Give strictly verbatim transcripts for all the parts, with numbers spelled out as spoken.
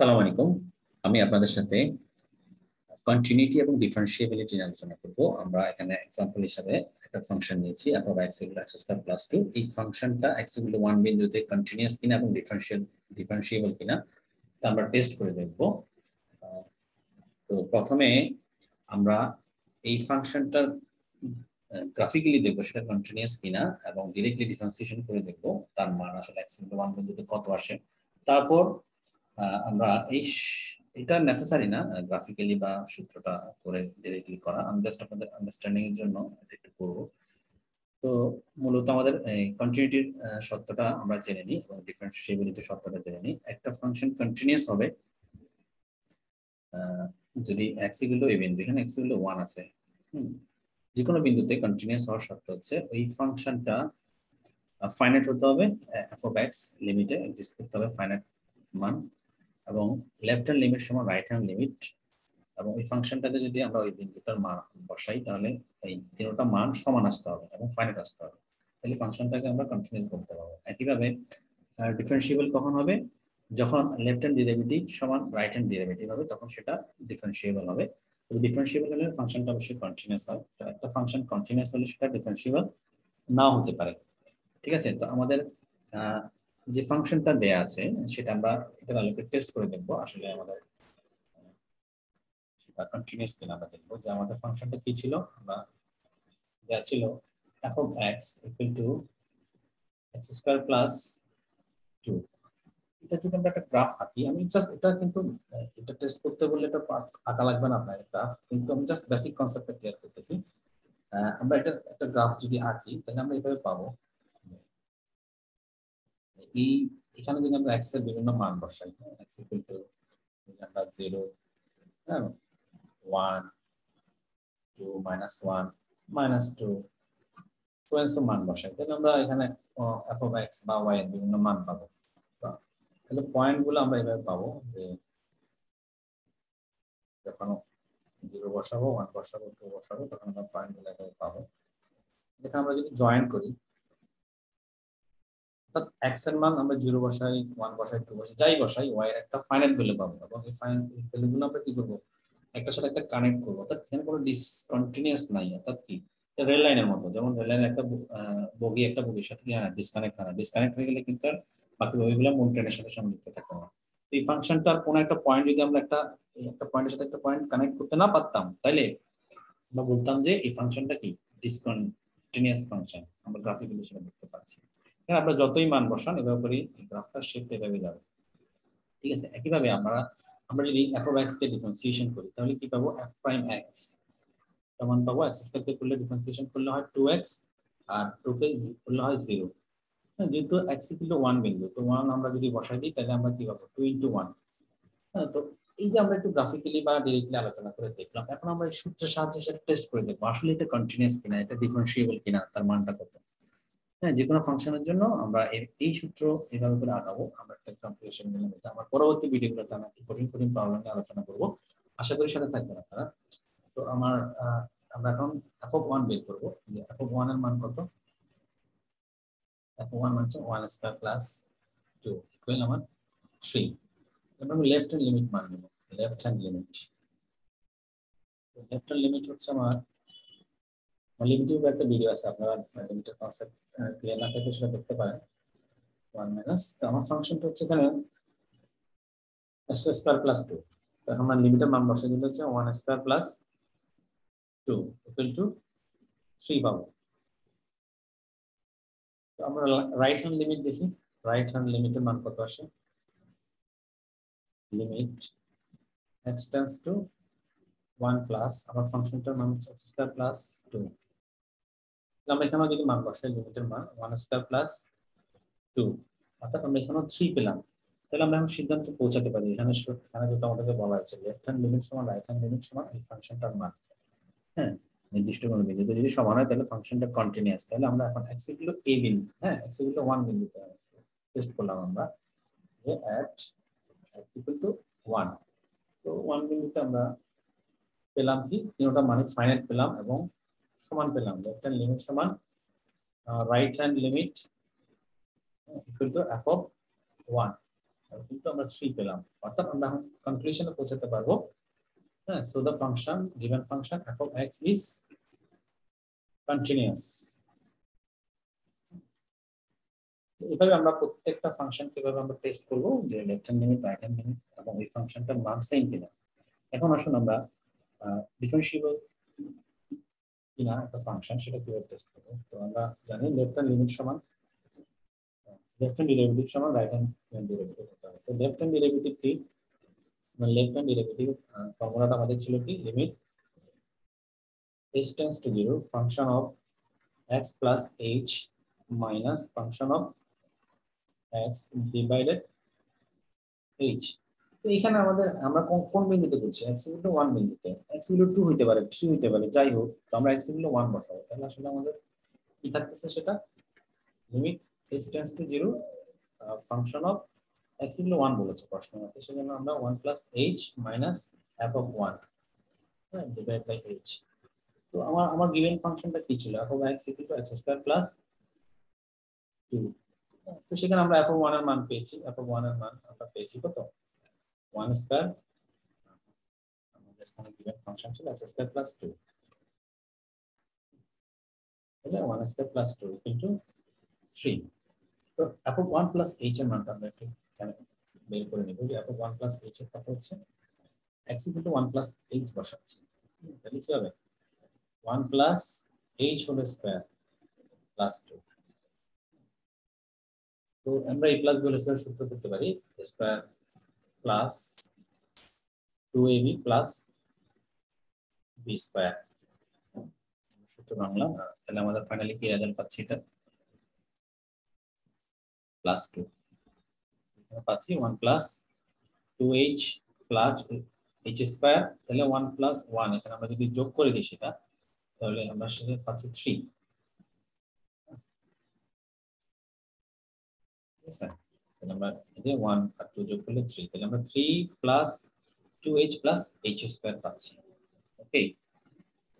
সালাম আলাইকুম। আমি আপনাদের সাথে কন্টিনিউটি এবং ডিফারেনশিয়াবিলিটি নিয়ে আলোচনা করব। আমরা এখানে এক্সাম্পল হিসেবে একটা ফাংশন নিয়েছি, অথবা x equal x square plus two. এই ফাংশনটা x ইকুয়াল ওয়ান বিন্দুতে কন্টিনিউয়াস কিনা এবং ডিফারেনশিয়াল ডিফারেনশিয়েবল কিনা তা আমরা টেস্ট করে দেখব। তো প্রথমে আমরা এই ফাংশনটার গ্রাফিক্যালি দেখব সেটা কন্টিনিউয়াস কিনা, এবং ডিরেক্টলি ডিফারেনশিয়েশন করে দেখব তার মান আসলে x ইকুয়াল ওয়ান বিন্দুতে কত আসে। তারপর আমরা এই এটা নেসেসারি না গ্রাফিক্যালি বা সূত্রটা করে ডিরেক্টলি করা, আমি জাস্ট আপনাদের আন্ডারস্ট্যান্ডিং এর জন্য এটা একটু করব। তো মূলত আমাদের কন্টিনিউটির শর্তটা আমরা জেনে নিই এবং ডিফারেনশিয়েবিলিটি শর্তটা জেনে নিই। একটা ফাংশন কন্টিনিউয়াস হবে যদি x ইকুয়াল টু এই বিন্দু, এখানে x ইকুয়াল টু ওয়ান আছে। হুম, যে কোনো বিন্দুতে কন্টিনিউয়াস হওয়ার শর্ত হচ্ছে ওই ফাংশনটা ফাইনাইট হতে হবে, f of x লিমিটে এক্সিস্ট করতে হবে ফাইনাইট মান, এবং লেফট হ্যান্ড লিমিট সমান রাইট হ্যান্ড লিমিট। এবং এই ফাংশনটাতে যদি আমরা ওই বিন্দুটার মান বসাই তাহলে এই তিনটা মান সমান আসতে হবে এবং ফাইনাইট আসতে হবে, তাহলে ফাংশনটাকে আমরা কন্টিনিউয়াস করতে পারবো। একইভাবে ডিফারেনশিয়েবল কখন হবে? যখন লেফট হ্যান্ড ডেরিভেটিভ সমান রাইট হ্যান্ড ডেরিভেটিভ হবে তখন সেটা ডিফারেনশিয়েবল হবে। তবে ডিফারেনশিয়েবল হলে ফাংশনটা অবশ্যই কন্টিনিউয়াস হয়। একটা ফাংশন কন্টিনিউয়াস হলে সেটা ডিফারেনশিয়েবল নাও হতে পারে, ঠিক আছে? তো আমাদের যে ফাংশনটা দেয়া আছে সেটা আমরা এটার আলোকে টেস্ট করে দেখব আসলে আমাদের সেটা কন্টিনিউয়াস কিনা। আমরা দেখব যে আমাদের ফাংশনটা কি ছিল। আমরা দেয়া ছিল f of x equal to x square plus two. এটা যদি আমরা একটা গ্রাফ আঁকি, আমি জাস্ট এটা কিন্তু এটা টেস্ট করতে বললে এটা আঁকা লাগবে না আপনার গ্রাফ, কিন্তু আমি জাস্ট বেসিক কনসেপ্টটা ক্লিয়ার করতেছি। আমরা এটা একটা গ্রাফ যদি আঁকি তাহলে আমরা এভাবে পাবো। এই এখানে যদি আমরা x এর বিভিন্ন মান বসাই, x equal to আমরা zero, one, two, minus one, minus two, টোয়েন্সো মান বসাই, তাহলে আমরা এখানে f of x বা y এর বিভিন্ন মান পাবো। তাহলে পয়েন্টগুলো আমরা এভাবে পাবো যে যখন জিরো বসাবো, ওয়ান বসাবো, টু বসাবো, তখন আমরা পয়েন্টগুলো এভাবে পাবো। এখানে আমরা যদি জয়েন করি, x এর মান আমরা জিরো বসাই, ওয়ান বসাই, টু বসাই, যাই বসাই, y এর একটা ফাইনাইট ভ্যালু পাবো। এবং এই ফাইনাইট ভ্যালুগুলো আমরা কি করব? একটার সাথে একটা কানেক্ট করব, অর্থাৎ এখানে কোনো ডিসকন্টিনিউয়াস নাই। অর্থাৎ কি রেল লাইনের মতো, যেমন রেল লাইনের একটা বগি একটা বগির সাথে ডিসকানেক্ট হয় না, ডিসকানেক্ট হয়ে গেলে কিন্তু আর বাকি বগিগুলো মূল ট্রেনের সাথে সংযুক্ত থাকে না। এই ফাংশনটার কোনো একটা পয়েন্ট যদি আমরা একটা একটা পয়েন্টের সাথে একটা পয়েন্ট কানেক্ট করতে না পারতাম তাহলে আমরা বলতাম যে এই ফাংশনটা কি ডিসকন্টিনিউয়াস ফাংশন। আমরা গ্রাফিক্যালি সেটা দেখতে পাচ্ছি, আমরা যতই মান বসান এভাবে করি গ্রাফটা শেপ এভাবে যাবে, ঠিক আছে? একইভাবে আমরা আমরা যদি f of x কে ডিফারেনশিয়েশন করি তাহলে কি পাবো? f prime x সমান পাবো x স্কয়ার কে করলে ডিফারেনশিয়েশন করলে হয় টু এক্স, আর টু কে করলে হয় জিরো। হ্যাঁ, যেহেতু x ইকুয়াল টু ওয়ান বিন্দু, তো ওয়ান আমরা যদি বসাই দিই তাহলে আমরা কি পাবো? Two into one. হ্যাঁ, তো এই যে আমরা একটু গ্রাফিক্যালি বা ডিরেক্টলি আলোচনা করে দেখলাম, এখন আমরা এই সূত্রের সাহায্যে সেটা টেস্ট করে দেখবো আসলে এটা কন্টিনিউয়াস কিনা, এটা ডিফারেনশিয়েবল কিনা, তার মানটা কত। হ্যাঁ, যে কোনো ফাংশনের জন্য আমরা এই সূত্র এভাবে করে আগাবো। আমরা একটা এক্সাম্পল হিসেবে নিলাম, এটা আমার পরবর্তী ভিডিওগুলোতে আমি একটু কঠিন কঠিন প্রবলেম নিয়ে আলোচনা করবো। আশা করি সাথে থাকবেন আপনারা। তো আমার আমরা এখন f of ওয়ান বের করবো, f of ওয়ান এর মান কত? f of ওয়ান মানে one square plus two equal আমার থ্রি। এবং লেফট হ্যান্ড লিমিট মান নেব। Left hand limit left hand limit হচ্ছে আমার লিমিটের উপর একটা ভিডিও আছে, আপনারা লিমিটের কনসেপ্ট ক্লিয়ার না থাকলে সেটা দেখতে পারেন। ওয়ান মাইনাস আমার ফাংশনটা হচ্ছে এখানে এক্স স্কয়ার প্লাস টু, তখন আমার লিমিটের মান বসে দিলে হচ্ছে one square plus two equal to three পাবো। আমরা রাইট হ্যান্ড লিমিট দেখি, রাইট হ্যান্ড লিমিটের মান কত আসে? Limit x tends to one plus আমার ফাংশনটার মান হচ্ছে এক্স স্কয়ার প্লাস টু। আমরা এখানেও যদি মান বসাই লিমিটের মান ওয়ান স্কয়ার প্লাস টু, অর্থাৎ আমরা এখানেও থ্রি পেলাম। তাহলে আমরা এখন সিদ্ধান্ত পৌঁছাতে পারি এখানে এখানে যেটা আমাদেরকে বলা আছে লেফট হ্যান্ড লিমিট সমান রাইট হ্যান্ড লিমিট সমান এই ফাংশনটার মান। হ্যাঁ, নির্দিষ্ট কোনো বিন্দুতে যদি সমান হয় তাহলে ফাংশনটা কন্টিনিউয়াস। তাহলে আমরা এখন x ইকুয়াল টু a বিন্দু, হ্যাঁ x ইকুয়াল টু ওয়ান বিন্দুতে টেস্ট করলাম আমরা যে at x equal to one. তো ওয়ান বিন্দুতে আমরা পেলাম কি তিনটা মানে ফাইনাইট পেলাম এবং সমান পেলাম। লেফট হ্যান্ড লিমিট সমান right hand limit equal to f of one. কিন্তু আমরা three পেলাম, অর্থাৎ আমরা কনক্লুশনে পৌঁছাতে পারবো। হ্যাঁ, so the function given function f of x is continuous। এভাবে আমরা প্রত্যেকটা ফাংশন কিভাবে আমরা টেস্ট করব যে left hand limit right hand limit এবং এই ফাংশনটার মান সেম কিনা। এখন আসুন আমরা ডিফারেনশিয়েবল কিনা একটা ফাংশন সেটা কিভাবে টেস্ট করব। তো আমরা জানি লেফট হ্যান্ড লিমিট সমান লেফট হ্যান্ড ডেরিভেটিভ সমান রাইট হ্যান্ড ডেরিভেটিভ হতে হবে। তো লেফট হ্যান্ড ডেরিভেটিভ কি, মানে লেফট হ্যান্ড ডেরিভেটিভ ফর্মুলাটা আমাদের ছিল কি, limit h tends to zero function of x plus h minus function of x divided h। তো এখানে আমাদের আমরা কোন বিন্দুতে বলছি, x বিন্দু ওয়ান বিন্দুতে, x বিন্দু টু হতে পারে, থ্রি হতে পারে, যাই হোক। তো আমরা x বিন্দু ওয়ান বসাবো, তাহলে আসলে আমাদের কি থাকতেছে সেটা limit h tends to zero uh, function of x equal one বলেছে প্রশ্ন মতে, সেজন্য আমরা one plus h minus f of one right divided by h। তো আমার আমার গিভেন ফাংশনটা কি ছিল, f of x equal to x square plus two। তো সেখানে আমরা f of one এর মান পেয়েছি, f of one এর মান আমরা পেয়েছি কত, one square। আমাদের এখানে গিভেন ফাংশন ছিল x square plus two, তাহলে one square plus two equal to three। তো f of one plus h এর মানটা আমরা একটু বের করে নেব যে f of one plus h এর কত হচ্ছে, x equal to one plus h বসাচ্ছি, তাহলে কি হবে one plus h whole square plus two। তো আমরা এই প্লাস গুলো সূত্র সূত্র করতে পারি square plus two a b plus b square সূত্র বাংলা। তাহলে আমাদের ফাইনালি কি রেজাল্ট পাচ্ছি, এটা plus two পাচ্ছি one plus two h plus h square, তাহলে one plus one এখানে আমরা যদি যোগ করে দিই সেটা, তাহলে আমরা সেটা পাচ্ছি three। তাহলে আমরা এই one আর two যোগ করলে three, তাহলে আমরা three plus two h plus h square পাচ্ছি। ওকে,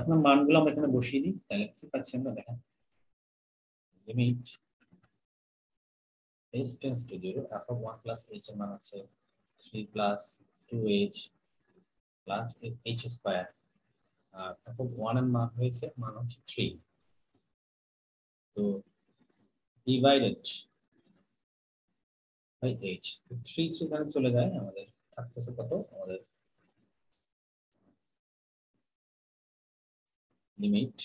আপনার মানগুলো আমরা এখানে বসিয়ে দিই, তাহলে কি পাচ্ছি আমরা দেখেন limit h tends to zero f of one plus h এর মান আছে three plus two h plus h square R f of one এর মান হয়েছে মান হচ্ছে three। তো divided by h, three three এখানে চলে যায়, আমাদের থাকতেছে কত, আমাদের limit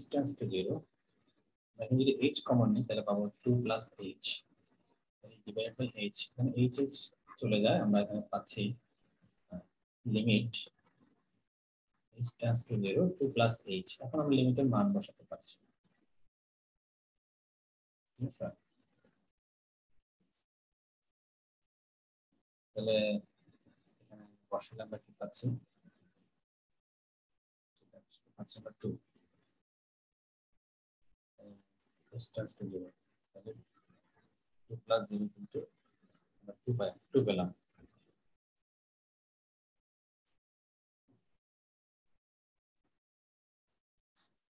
h tends to zero এখন যদি h কমন নেই তাহলে পাবো two plus h divided by h, মানে h h চলে যায়, আমরা এখানে পাচ্ছি limit h tends to zero two plus h। এখন আমরা লিমিটের মান বসাতে পারছি, ঠিক আছে। তাহলে এখানে বসালে আমরা কি পাচ্ছি, পাচ্ছি আমরা two distance to zero, okay? two plus zero into two by two column।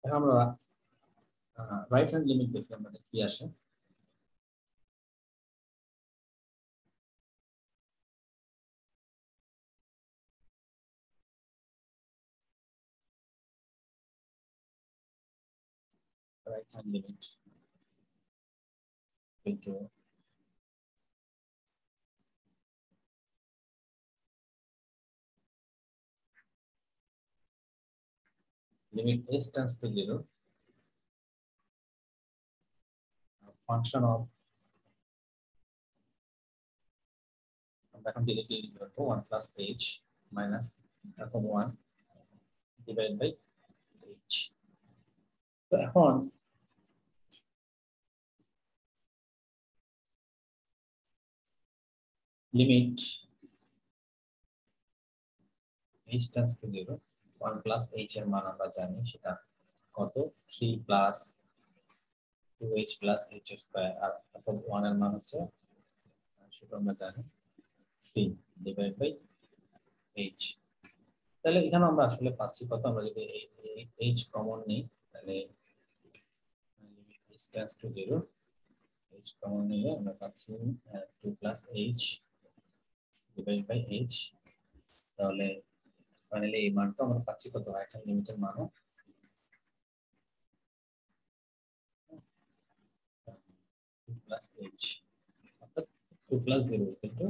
এখন আমরা রাইট হ্যান্ড লিমিট দেখলাম মানে কি আসে, right hand limit into limit s tends to zero function of one plus h minus f of one divided by h। তো এখন limit h tends to zero one plus h এর মান আমরা জানি সেটা কত, three plus two h plus h square R f of one এর মান হচ্ছে সেটা আমরা জানি three divided by h। তাহলে এখানে আমরা আসলে পাচ্ছি কত, আমরা যদি এই h কমন নেই তাহলে limit h tends to zero h common নিয়ে আমরা পাচ্ছি two plus h divided by h তাহলে ফাইনালি এই মানটা আমরা পাচ্ছি কত একটা লিমিটের মান two plus h অর্থাৎ two plus zero equal to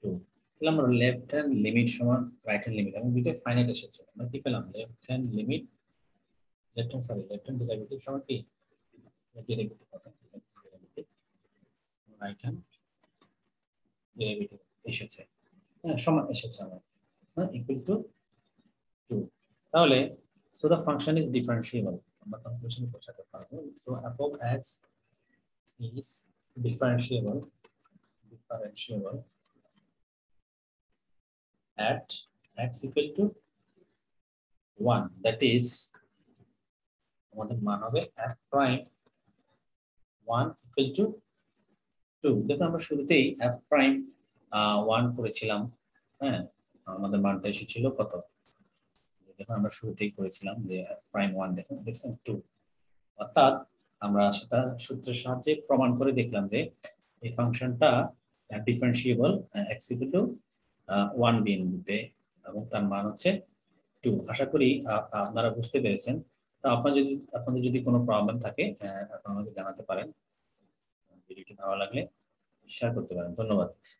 two তাহলে আমরা লেফট হ্যান্ড লিমিট সমান রাইট হ্যান্ড লিমিট এবং দুটো ফাইনাইট এসেছে আমরা কি পেলাম left hand limit left hand sorry left hand derivative সমান কি ডেরিভেটিভ কত right hand derivative এসেছে হ্যাঁ সমান এসেছে আমাদের না equal to two তাহলে so the function is differentiable আমরা কনক্লুশন করতে পারবো so above x is differentiable differentiable at x equal to one that is আমাদের মান হবে f prime one equal to two দেখো আমরা শুরুতেই f prime one করেছিলাম হ্যাঁ আমাদের মানটা এসেছিল কত দেখো আমরা শুরুতেই করেছিলাম যে f prime one দেখো দেখছেন two অর্থাৎ আমরা সেটা সূত্রের সাহায্যে প্রমাণ করে দেখলাম যে এই ফাংশনটা differentiable x equal to one বিন্দুতে এবং তার মান হচ্ছে two আশা করি আপনারা বুঝতে পেরেছেন তো আপনারা যদি আপনাদের যদি কোনো প্রবলেম থাকে আপনারা আমাকে জানাতে পারেন ভিডিওটি ভালো লাগলে শেয়ার করতে পারেন ধন্যবাদ